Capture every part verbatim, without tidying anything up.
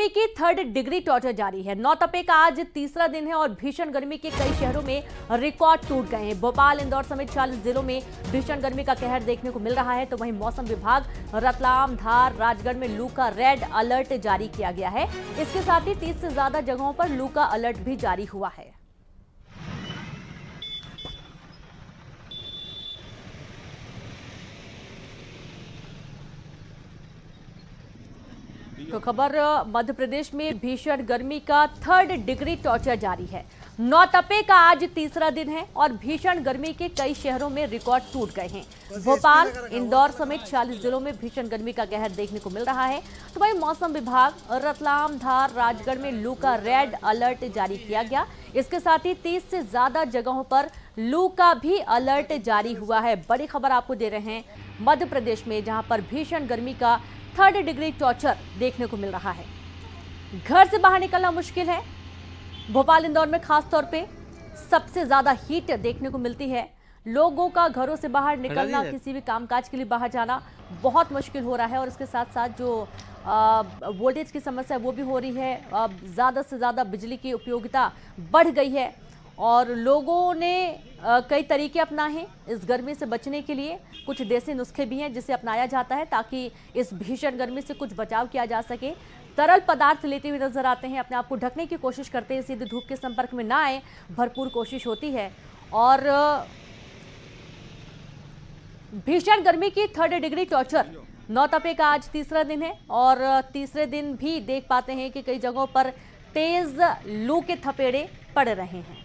गर्मी की third degree torture जारी है। नौ तपे का आज तीसरा दिन है और भीषण गर्मी के कई शहरों में रिकॉर्ड टूट गए हैं। भोपाल, इंदौर समेत चालीस जिलों में भीषण गर्मी का कहर देखने को मिल रहा है। तो वहीं मौसम विभाग रतलाम, धार, राजगढ़ में लू का रेड अलर्ट जारी किया गया है। इसके साथ ही तीस से ज्यादा जगहों पर लू का अलर्ट भी जारी हुआ है। तो खबर मध्य प्रदेश में भीषण गर्मी का थर्ड डिग्री टॉर्चर जारी है। नौतपे का आज तीसरा दिन है और भीषण गर्मी के कई शहरों में रिकॉर्ड टूट गए हैं। भोपाल, इंदौर समेत चालीस जिलों में भीषण गर्मी का कहर देखने को मिल रहा है। तो वहीं मौसम विभाग रतलाम, धार, राजगढ़ में लू का रेड अलर्ट जारी किया गया। इसके साथ ही तीस से ज्यादा जगहों पर लू का भी अलर्ट जारी हुआ है। बड़ी खबर आपको दे रहे हैं मध्य प्रदेश में, जहाँ पर भीषण गर्मी का थर्ड डिग्री टॉर्चर देखने को मिल रहा है। घर से बाहर निकलना मुश्किल है। भोपाल, इंदौर में खासतौर पे सबसे ज्यादा हीट देखने को मिलती है। लोगों का घरों से बाहर निकलना, किसी भी कामकाज के लिए बाहर जाना बहुत मुश्किल हो रहा है। और इसके साथ साथ जो वोल्टेज की समस्या वो भी हो रही है। ज़्यादा से ज़्यादा बिजली की उपयोगिता बढ़ गई है और लोगों ने कई तरीके अपनाए इस गर्मी से बचने के लिए। कुछ देसी नुस्खे भी हैं जिसे अपनाया जाता है ताकि इस भीषण गर्मी से कुछ बचाव किया जा सके। तरल पदार्थ लेते हुए नजर आते हैं, अपने आप को ढकने की कोशिश करते हैं, सीधे धूप के संपर्क में ना आए, भरपूर कोशिश होती है। और भीषण गर्मी की थर्ड डिग्री टॉर्चर नौतपे का आज तीसरा दिन है और तीसरे दिन भी देख पाते हैं कि कई जगहों पर तेज लू के थपेड़े पड़ रहे हैं।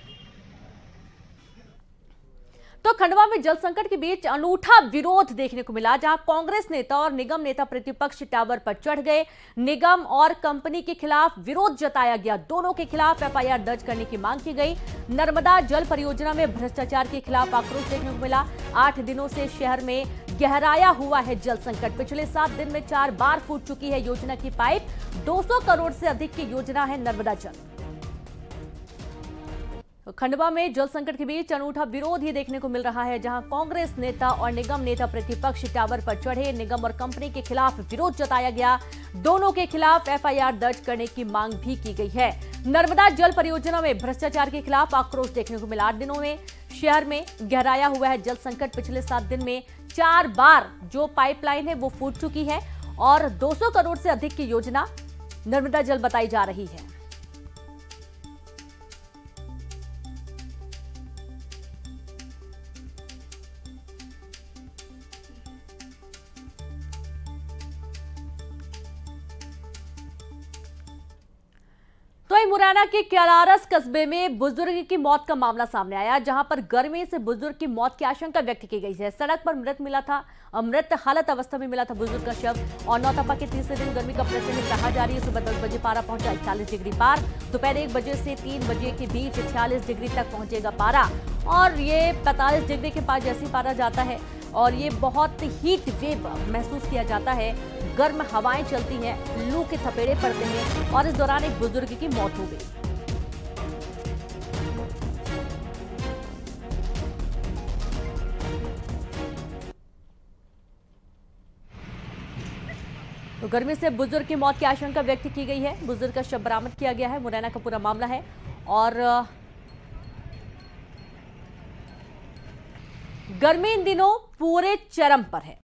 तो खंडवा में जल संकट के बीच अनूठा विरोध देखने को मिला, जहां कांग्रेस नेता और निगम नेता प्रतिपक्ष टावर पर चढ़ गए। निगम और कंपनी के खिलाफ विरोध जताया गया। दोनों के खिलाफ एफ आई आर दर्ज करने की मांग की गई। नर्मदा जल परियोजना में भ्रष्टाचार के खिलाफ आक्रोश देखने को मिला। आठ दिनों से शहर में गहराया हुआ है जल संकट। पिछले सात दिन में चार बार फूट चुकी है योजना की पाइप। दो सौ करोड़ से अधिक की योजना है नर्मदा जल। खंडवा में जल संकट के बीच अनूठा विरोध ही देखने को मिल रहा है, जहां कांग्रेस नेता और निगम नेता प्रतिपक्ष टावर पर चढ़े। निगम और कंपनी के खिलाफ विरोध जताया गया। दोनों के खिलाफ एफ आई आर दर्ज करने की मांग भी की गई है। नर्मदा जल परियोजना में भ्रष्टाचार के खिलाफ आक्रोश देखने को मिला। आठ दिनों में शहर में गहराया हुआ है जल संकट। पिछले सात दिन में चार बार जो पाइपलाइन है वो फूट चुकी है और दो सौ करोड़ से अधिक की योजना नर्मदा जल बताई जा रही है। मुरैना के क्यारारस कस्बे में बुजुर्ग की मौत का मामला सामने आया, जहां पर गर्मी से बुजुर्ग की मौत की आशंका व्यक्त की गई है। सड़क पर मृत मिला था मृत हालत अवस्था में मिला था बुजुर्ग का शव। और नौतपा के तीसरे दिन गर्मी का प्रचंड कहर जारी है। सुबह दस बजे पारा पहुंचा इकतालीस डिग्री पार। दोपहर एक बजे से तीन बजे के बीच छियालीस डिग्री तक पहुंचेगा पारा और ये पैंतालीस डिग्री के पास जैसे पारा जाता है और ये बहुत हीट वेव महसूस किया जाता है। गर्म हवाएं चलती हैं, लू के थपेड़े पड़ते हैं और इस दौरान एक बुजुर्ग की मौत हो गई। तो गर्मी से बुजुर्ग की मौत की आशंका व्यक्त की गई है। बुजुर्ग का शव बरामद किया गया है। मुरैना का पूरा मामला है और गर्मी इन दिनों पूरे चरम पर है।